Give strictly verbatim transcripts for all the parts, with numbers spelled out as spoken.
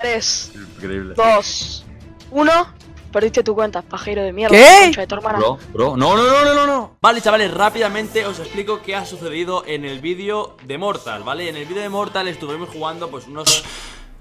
tres, dos, uno. Perdiste tu cuenta, pajero de mierda. ¿Qué? De tu hermana. Bro, bro. No, no, no, no, no, no. Vale, chavales, rápidamente os explico qué ha sucedido en el vídeo de Mortal, ¿vale? En el vídeo de Mortal estuvimos jugando pues unos...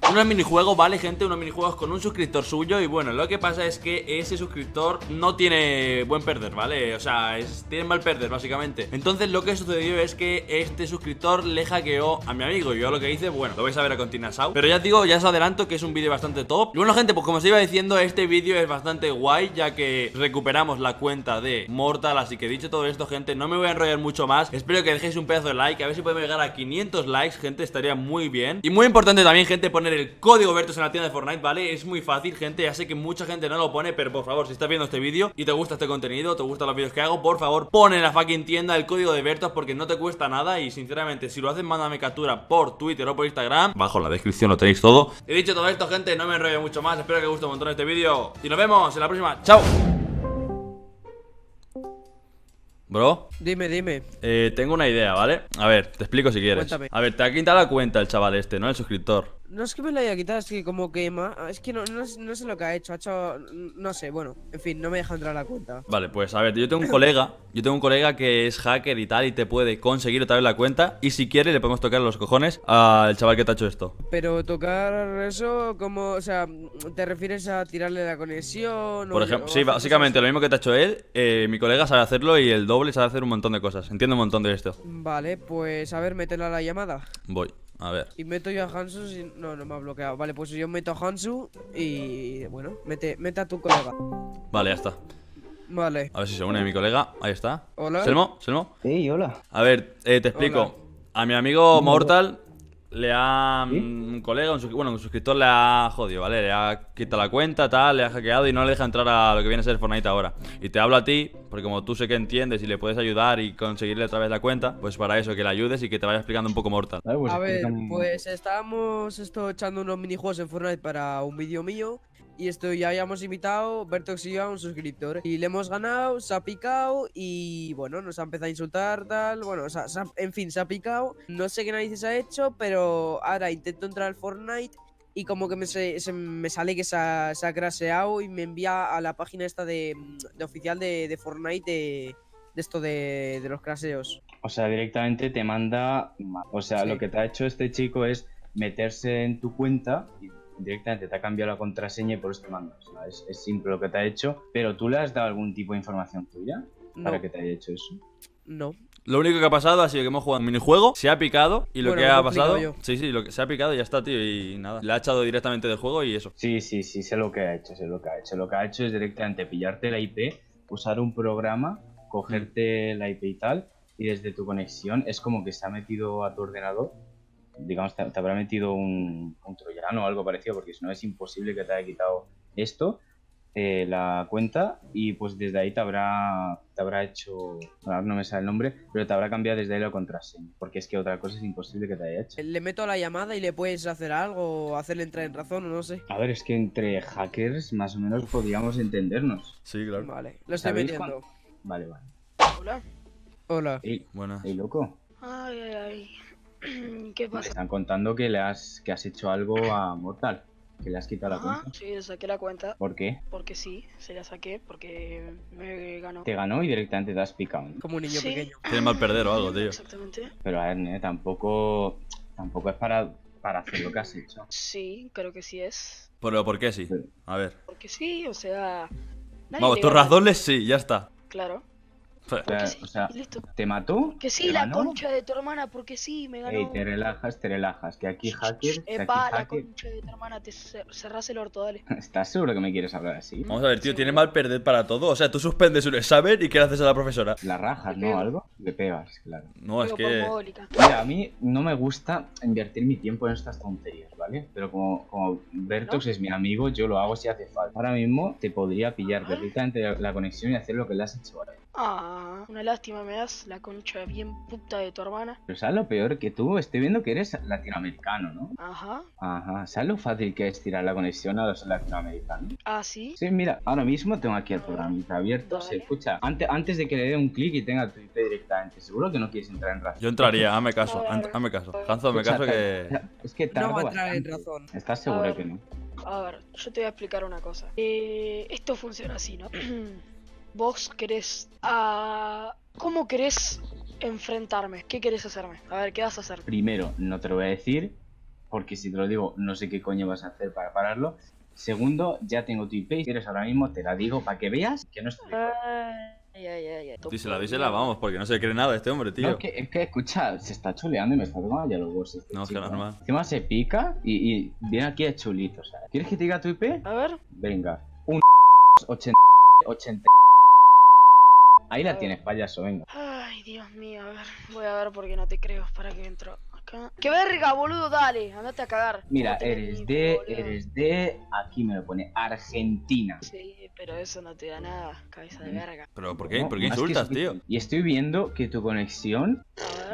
unos minijuegos, ¿vale, gente? Unos minijuegos con un suscriptor suyo. Y bueno, lo que pasa es que ese suscriptor no tiene buen perder, ¿vale? O sea, es, tiene mal perder, básicamente. Entonces lo que sucedió es que este suscriptor le hackeó a mi amigo. Y yo lo que hice, bueno, lo vais a ver a continuación. Pero ya os digo, ya os adelanto que es un vídeo bastante top. Y bueno, gente, pues como os iba diciendo, este vídeo es bastante guay, ya que recuperamos la cuenta de Mortal. Así que dicho todo esto, gente, no me voy a enrollar mucho más. Espero que dejéis un pedazo de like, a ver si podemos llegar a quinientos likes, gente, estaría muy bien. Y muy importante también, gente, poner el código Bertos en la tienda de Fortnite, ¿vale? Es muy fácil, gente, ya sé que mucha gente no lo pone, pero por favor, si estás viendo este vídeo y te gusta este contenido, te gustan los vídeos que hago, por favor, pon en la fucking tienda el código de Bertos porque no te cuesta nada y sinceramente, si lo haces, mándame captura por Twitter o por Instagram, bajo la descripción lo tenéis todo. He dicho todo esto, gente, no me enrollo mucho más, espero que os guste un montón este vídeo y nos vemos en la próxima, chao. Bro, dime, dime. Eh, tengo una idea, ¿vale? A ver, te explico si quieres. Cuéntame. A ver, te ha quitado la cuenta el chaval este, ¿no? El suscriptor. No es que me lo haya quitado, es que como quema. Es que no, no, no sé lo que ha hecho, ha hecho. No sé, bueno, en fin, no me deja entrar a la cuenta. Vale, pues a ver, yo tengo un colega. Yo tengo un colega que es hacker y tal, y te puede conseguir otra vez la cuenta. Y si quiere, le podemos tocar los cojones al chaval que te ha hecho esto. Pero tocar eso, como, o sea, ¿te refieres a tirarle la conexión? Por ejemplo, sí, básicamente lo mismo que te ha hecho él. Eh, mi colega sabe hacerlo y el doble les hace hacer un montón de cosas, entiendo un montón de esto. Vale, pues a ver, mételo a la llamada. Voy, a ver. Y meto yo a Hansu, si... no, no me ha bloqueado. Vale, pues yo meto a Hansu y bueno, mete, mete a tu colega. Vale, ya está. Vale. A ver si se une mi colega, ahí está. Hola. Selmo, Selmo. Sí, hola. A ver, eh, te explico. Hola. A mi amigo Mortal le ha... ¿Sí? Un colega, un, bueno, un suscriptor le ha jodido, ¿vale? Le ha quitado la cuenta, tal, le ha hackeado y no le deja entrar a lo que viene a ser Fortnite ahora. Y te hablo a ti, porque como tú sé que entiendes y le puedes ayudar y conseguirle otra vez la cuenta, pues para eso, que le ayudes y que te vaya explicando un poco Mortal. A ver, pues, a ver, pues estábamos esto, echando unos minijuegos en Fortnite para un vídeo mío. Y esto ya habíamos invitado, Bertox y yo, a un suscriptor. Y le hemos ganado, se ha picado y bueno, nos ha empezado a insultar, tal. Bueno, o sea, se ha, en fin, se ha picado. No sé qué narices ha hecho, pero ahora intento entrar al Fortnite y como que me, se, se, me sale que se ha, se ha crasheado y me envía a la página esta de, de oficial de, de Fortnite de, de esto de, de los crasheos. O sea, directamente te manda... O sea, sí. Lo que te ha hecho este chico es meterse en tu cuenta y... directamente te ha cambiado la contraseña y por eso te mandas. O sea, es, es simple lo que te ha hecho, pero ¿tú le has dado algún tipo de información tuya para no. que te haya hecho eso? No. Lo único que ha pasado ha sido que hemos jugado un minijuego, se ha picado y lo bueno, que ha pasado... Yo. Sí, sí, lo que se ha picado y ya está, tío, y nada. Le ha echado directamente del juego y eso. Sí, sí, sí, sé lo que ha hecho, sé lo que ha hecho. Lo que ha hecho es directamente pillarte la I P, usar un programa, cogerte la I P y tal, y desde tu conexión es como que se ha metido a tu ordenador. Digamos, te, te habrá metido un, un troyano o algo parecido, porque si no es imposible que te haya quitado esto, eh, la cuenta, y pues desde ahí te habrá, te habrá hecho, ahora no me sale el nombre, pero te habrá cambiado desde ahí la contraseña, porque es que otra cosa es imposible que te haya hecho. Le meto la llamada y le puedes hacer algo, o hacerle entrar en razón, o no sé. A ver, es que entre hackers más o menos podríamos entendernos. Sí, claro. Vale, lo estoy metiendo. Vale, vale. Hola. Hola. Ey, buenas. Ey, loco. Ay, ay, ay. ¿Qué pasa? Me están contando que le has que has hecho algo a Mortal, que le has quitado Ajá, la cuenta. Sí, le saqué la cuenta. ¿Por qué? Porque sí, se la saqué porque me ganó. Te ganó y directamente te has picado, ¿no? Como un niño sí. pequeño. Tiene mal perder o algo, tío. Exactamente. Pero a ver, ¿eh? tampoco tampoco es para para hacer lo que has hecho. Sí, creo que sí es. Pero ¿por qué sí? A ver. Porque sí, o sea. Vamos, tus razones sí, ya está. Claro. O sea, sí, o sea, ¿te mató? Que sí, la ganó? Concha de tu hermana, porque sí, me ganó. Ey, te relajas, te relajas, que aquí hacker... Epa, la hacker... concha de tu hermana, te cerras el orto, dale. ¿Estás seguro que me quieres hablar así? Vamos a ver, tío, sí, tiene mal perder para todo. O sea, tú suspendes un examen y ¿qué le haces a la profesora? La rajas, ¿no? Pego. ¿Algo? Le pegas, claro. No, es que... Mira, a mí no me gusta invertir mi tiempo en estas tonterías, ¿vale? Pero como, como Bertox ¿No? es mi amigo, yo lo hago si hace falta. Ahora mismo te podría pillar perfectamente la conexión y hacer lo que le has hecho ahora. Ah, una lástima me das, la concha bien puta de tu hermana. Pero ¿sabes lo peor? Que tú estoy viendo que eres latinoamericano, ¿no? Ajá. Ajá, ¿sabes lo fácil que es tirar la conexión a los latinoamericanos? Ah, ¿sí? Sí, mira, ahora mismo tengo aquí el programita abierto, se escucha. Antes, antes de que le dé un clic y tenga Twitter directamente, seguro que no quieres entrar en razón. Yo entraría, hazme caso, hazme caso. Hansu, hazme caso que... Es que tardo bastante. No va a entrar en razón. ¿Estás seguro que no? A ver, yo te voy a explicar una cosa. Eh, esto funciona así, ¿no? Vos querés... Uh, ¿Cómo querés enfrentarme? ¿Qué querés hacerme? A ver, ¿qué vas a hacer? Primero, no te lo voy a decir, porque si te lo digo, no sé qué coño vas a hacer para pararlo. Segundo, ya tengo tu I P, si quieres ahora mismo te la digo para que veas que no estoy... Ay, ay, ay, ay. Dísela, dísela, vamos, porque no se cree nada este hombre, tío. No, que, es que, escucha, se está chuleando y me está tomando ya los bolsos. Este no, es que no es normal. Encima se pica y, y viene aquí a chulito, ¿sabes? ¿Quieres que te diga tu I P? A ver. Venga. Un... ochenta... ochenta... Ahí la tienes, payaso, venga. Ay, Dios mío, a ver. Voy a ver porque no te creo. Para que entro acá. ¡Qué verga, boludo! Dale, andate a cagar. Mira, eres de, eres de... Aquí me lo pone, Argentina. Sí, pero eso no te da nada, cabeza de verga. ¿Pero por qué? ¿Por qué insultas, tío? Y estoy viendo que tu conexión...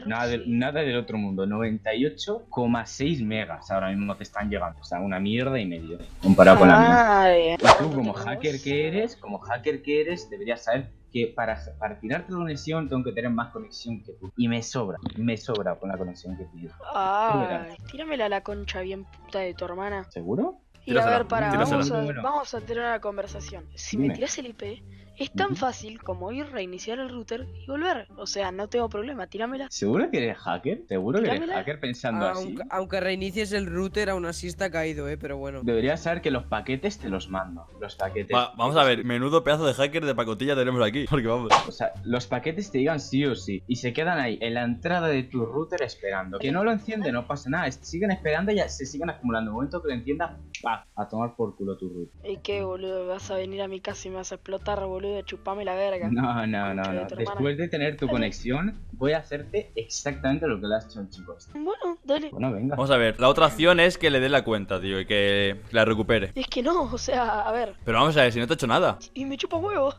Nada, sí. de, nada del otro mundo, noventa y ocho coma seis megas ahora mismo te están llegando. O sea, una mierda y medio comparado ah, con la mía. Y tú, como hacker que eres, como hacker que eres, deberías saber que para, para tirarte la conexión tengo que tener más conexión que tú. Y me sobra, me sobra con la conexión que tienes. Ah, tíramela a la concha bien puta de tu hermana. ¿Seguro? Y tírasela, a ver, para, vamos a, vamos a tener una conversación. Si Dime. me tiras el I P, es tan fácil como ir, reiniciar el router y volver. O sea, no tengo problema, tíramela. ¿Seguro que eres hacker? ¿Seguro tíramela? que eres hacker pensando ah, así? Aunque, aunque reinicies el router, aún así está caído, eh, pero bueno. Deberías saber que los paquetes te los mando. Los paquetes... Va, vamos a ver, menudo pedazo de hacker de pacotilla tenemos aquí, porque vamos... O sea, los paquetes te llegan sí o sí y se quedan ahí, en la entrada de tu router esperando. Que no lo enciende, no pasa nada, siguen esperando y se siguen acumulando. En el momento que lo encienda, ¡pam! A tomar por culo tu router. ¿Y qué, boludo? Vas a venir a mi casa y me vas a explotar, boludo. Chupame la verga. No, no, no, no. Después de tener tu conexión, voy a hacerte exactamente lo que le has hecho al chico. Bueno, dale. Bueno, venga. Vamos a ver, la otra opción es que le dé la cuenta, tío, y que la recupere. Es que no, o sea, a ver. Pero vamos a ver, si no te ha hecho nada. Y me chupa huevo.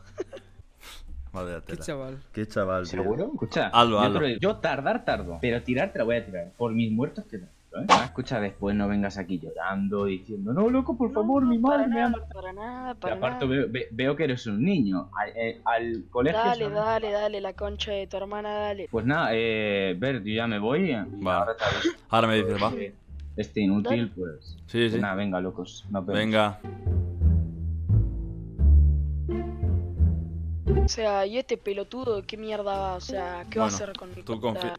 Madre tela. Qué chaval. Qué chaval, tío. ¿Seguro? Escucha, hazlo, hazlo. Yo tardar, tardo. Pero tirar te la voy a tirar. Por mis muertos que no. ¿Eh? Ah, escucha, después no vengas aquí llorando diciendo no, loco, por no, favor, no, mi madre nada, me ama. Para nada, para y aparte nada. Veo, ve, veo que eres un niño. Al, eh, al colegio. Dale, dale, dale, la concha de tu hermana, dale. Pues nada, eh, Bert, yo ya me voy. Vale. Ahora, ahora me dices, va. Este inútil, dale. pues. Sí, pues sí. Nada, venga, locos. No venga. O sea, ¿y este pelotudo? ¿Qué mierda? O sea, ¿qué bueno, va a hacer con mi cuenta?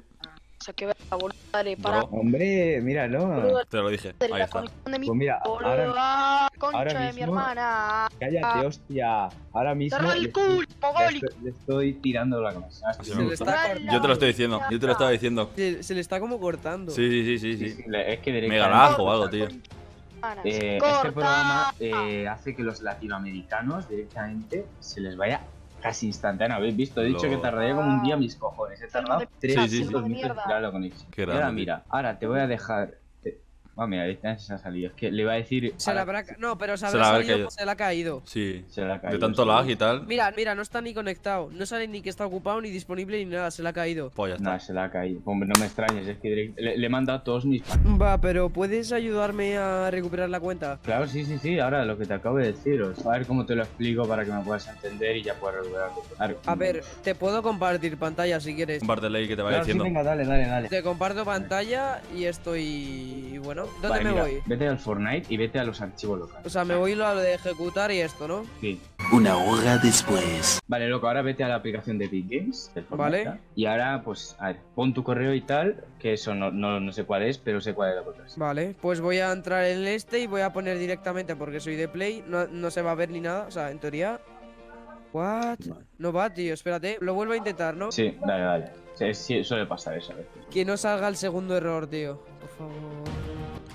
O sea, que verga, boludo, dale, para. No, hombre, míralo. Te lo dije. Ahí está. Pues mira, ahora, concha ahora mismo, de mi hermana. Cállate, hostia. Ahora mismo. Cerra el culo, mogólico. Le estoy tirando la conexión. Se se le está yo te lo estoy diciendo. Yo te lo estaba diciendo. Se, se le está como cortando. Sí, sí, sí, sí. sí. sí es que directamente. Me garajo o algo, tío. Eh, este programa eh, hace que los latinoamericanos directamente se les vaya. Casi instantáneo, habéis visto, he dicho lo... que tardaría como un día mis cojones. He tardado tres minutos en tirarlo con eso. Y ahora mira, ahora te voy a dejar. Te... Ah, mira, ahí se ha salido. Es que le va a decir. Se la habrá... No, pero se, se, la salido, se le ha caído. Sí, se le ha caído. De tanto sí. lag y tal. Mira, mira, no está ni conectado. No sale ni que está ocupado, ni disponible, ni nada. Se le ha caído. Pues ya está. No, se le ha caído. Hombre, no me extrañes, es que direct... le, le he mandado todos mis. Va, pero ¿puedes ayudarme a recuperar la cuenta? Claro, sí, sí, sí. Ahora lo que te acabo de deciros. A ver cómo te lo explico para que me puedas entender y ya puedas recuperar tu cuenta. A ver, te puedo compartir pantalla si quieres. Compártela ahí que te vaya claro, diciendo. Sí, venga, dale, dale, dale. Te comparto pantalla y estoy. Y bueno. ¿Dónde vale, me mira, voy? Vete al Fortnite y vete a los archivos locales. O sea, me voy a lo de ejecutar y esto, ¿no? Sí. Una hora después. Vale, loco, ahora vete a la aplicación de Epic Games. Vale. Y ahora, pues, a ver, pon tu correo y tal, que eso no, no, no sé cuál es, pero sé cuál es la cosa. Vale, pues voy a entrar en este y voy a poner directamente porque soy de Play. No, no se va a ver ni nada, o sea, en teoría... What? No va, tío, espérate. Lo vuelvo a intentar, ¿no? Sí, dale, dale. Sí, sí, suele pasar eso a veces. Que no salga el segundo error, tío. Por favor...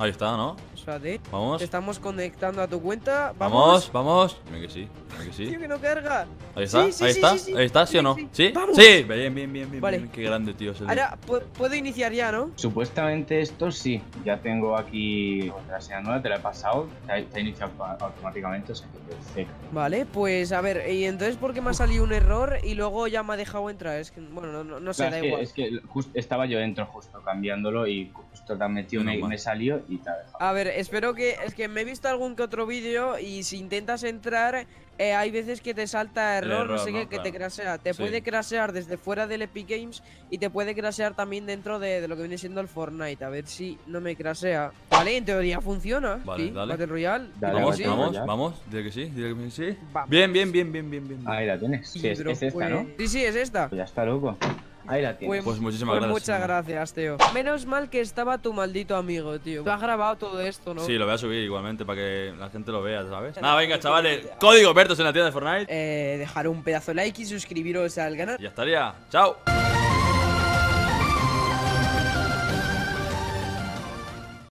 Ahí está, ¿no? Espérate. Vamos. Te estamos conectando a tu cuenta. Vamos, vamos. vamos. Dime que sí. Dime que sí. Tío, que no carga. Ahí está, sí, sí, ahí sí, está. Sí, sí. Ahí está, ¿sí o no? Sí. Sí, sí. Bien, bien, bien, bien. Vale. Bien. Qué grande, tío. Ahora, puedo iniciar ya, ¿no? Supuestamente esto sí. Ya tengo aquí la contraseña nueva, te la he pasado. Te ha iniciado automáticamente, o sea que perfecto. Vale, pues a ver. ¿Y entonces por qué me ha salido un error y luego ya me ha dejado entrar? Es que, bueno, no, no, no sé, da igual. Es que justo estaba yo dentro, justo cambiándolo y justo te han metido una y me salió y te ha dejado. A ver, espero que. Es que me he visto algún que otro vídeo y si intentas entrar, eh, hay veces que te salta error, error no sé qué, no, que claro. te crashea. Te sí. puede crashear desde fuera del Epic Games y te puede crashear también dentro de, de lo que viene siendo el Fortnite. A ver si no me crashea. Vale, en teoría funciona. Vale, sí, dale. Battle Royale. Dale, vamos, sí. vamos, vamos. Dile que sí, dile que sí. Vamos. Bien, bien, bien, bien, bien, bien. Ahí la tienes. Sí, sí, es, es esta, pues... ¿no? Sí, sí, es esta. Pues ya está, loco. Ahí la tienes. Pues, pues muchísimas pues gracias. Muchas tío. gracias, tío. Menos mal que estaba tu maldito amigo, tío. Tú has grabado todo esto, ¿no? Sí, lo voy a subir igualmente para que la gente lo vea, ¿sabes? Nada, venga, chavales. Código Bertos en la tienda de Fortnite. Eh, dejar un pedazo de like y suscribiros al canal. Ya estaría. Chao.